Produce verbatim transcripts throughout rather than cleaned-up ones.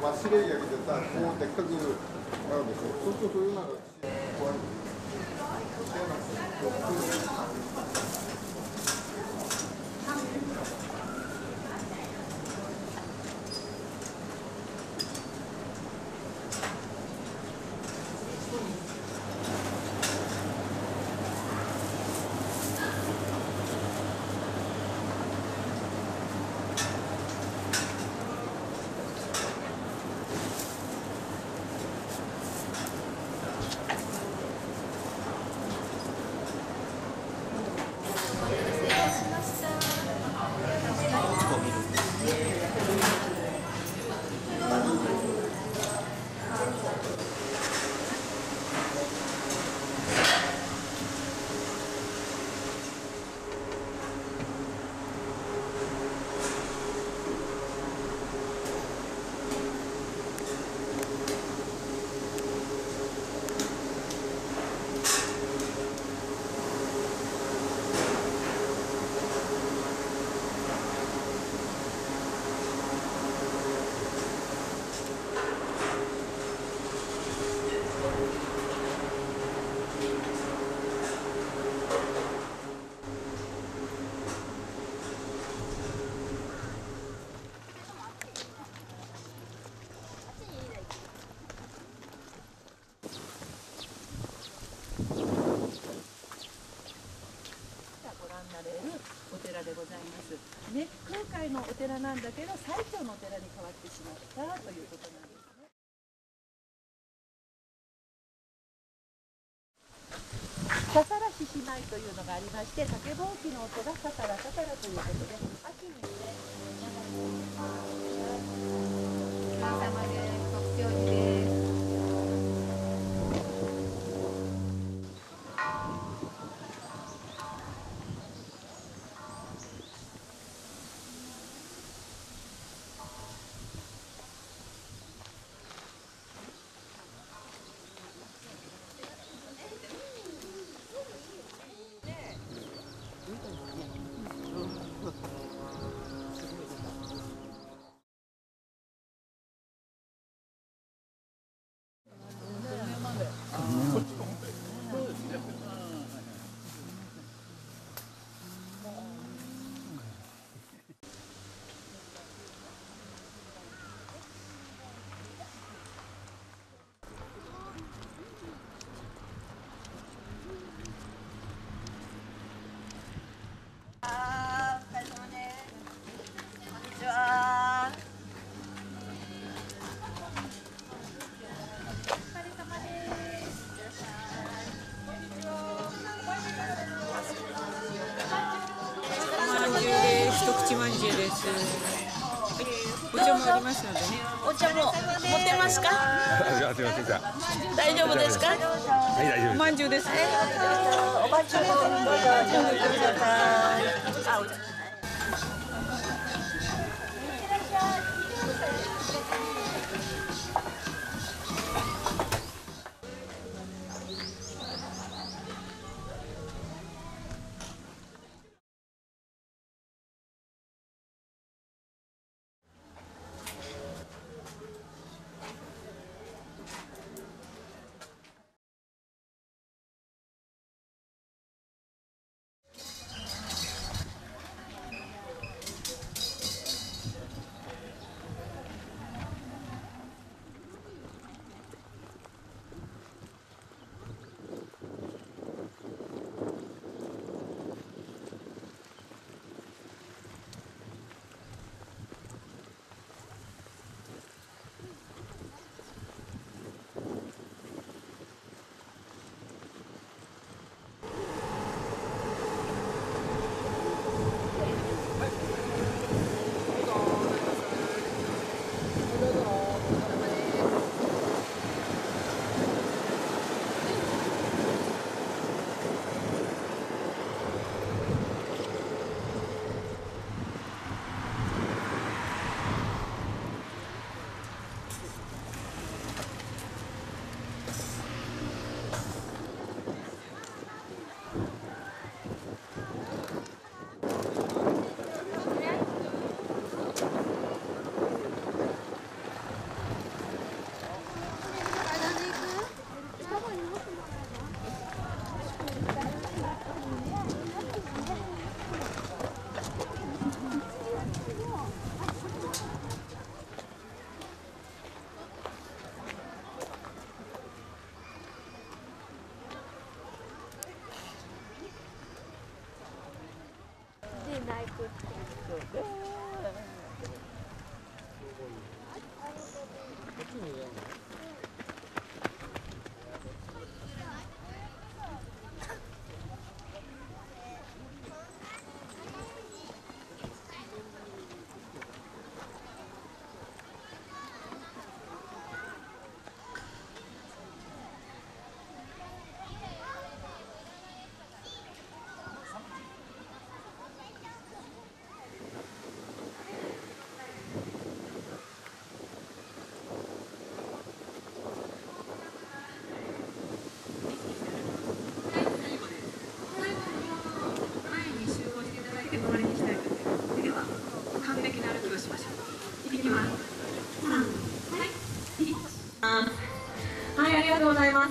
忘れやけどさ、もうでっかくなるでしょ。そうするとそういうのが怖い。ね、空海のお寺なんだけど最澄のお寺に変わってしまったということなんです。ささらししないというのがありまして、竹ぼうきの音がささらささらということで、秋にね、神様で国境にね。大丈夫ですか？はい、大丈夫。まんじゅうです。おばちゃんもどうぞ準備してください。あ、お茶。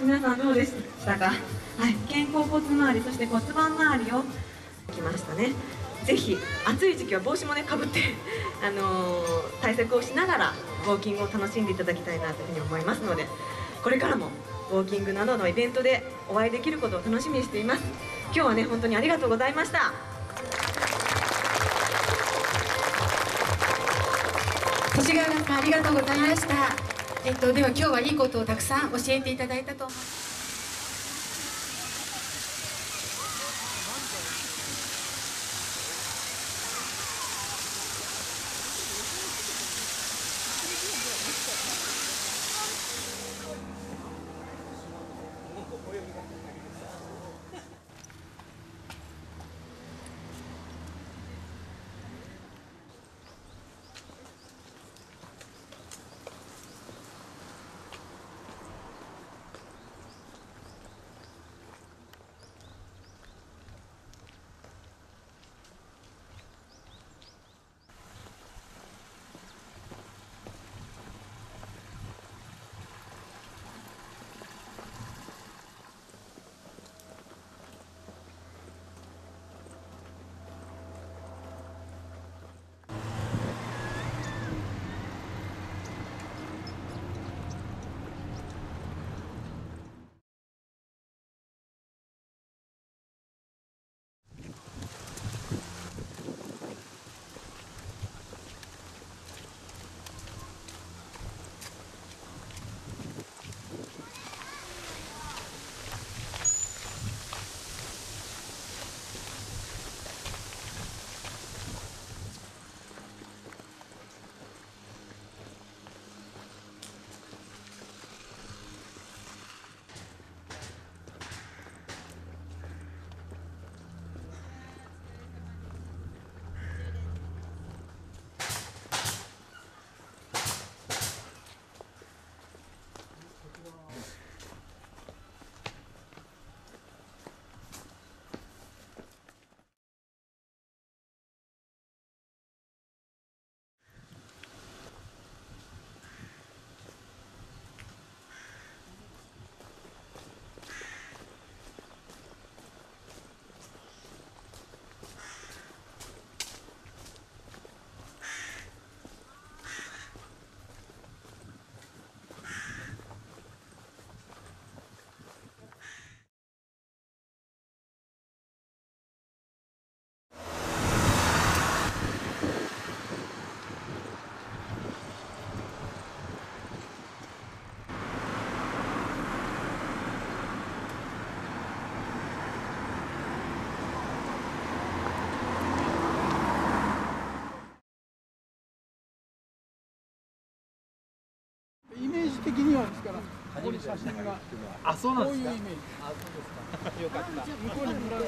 皆さんどうでしたか、はい、肩甲骨周り、そして骨盤周りをきましたね。ぜひ暑い時期は帽子もねかぶってあのー、対策をしながらウォーキングを楽しんでいただきたいなというふうに思いますので、これからもウォーキングなどのイベントでお会いできることを楽しみにしています。今日はね本当にありがとうございました。年川さんありがとうございました。えっと、では今日はいいことをたくさん教えていただいたと思います。的にはですから、ここに写真が、あ、そうなんですか。こういうイメージ。あ、そうですか。よかった。向こうに村が。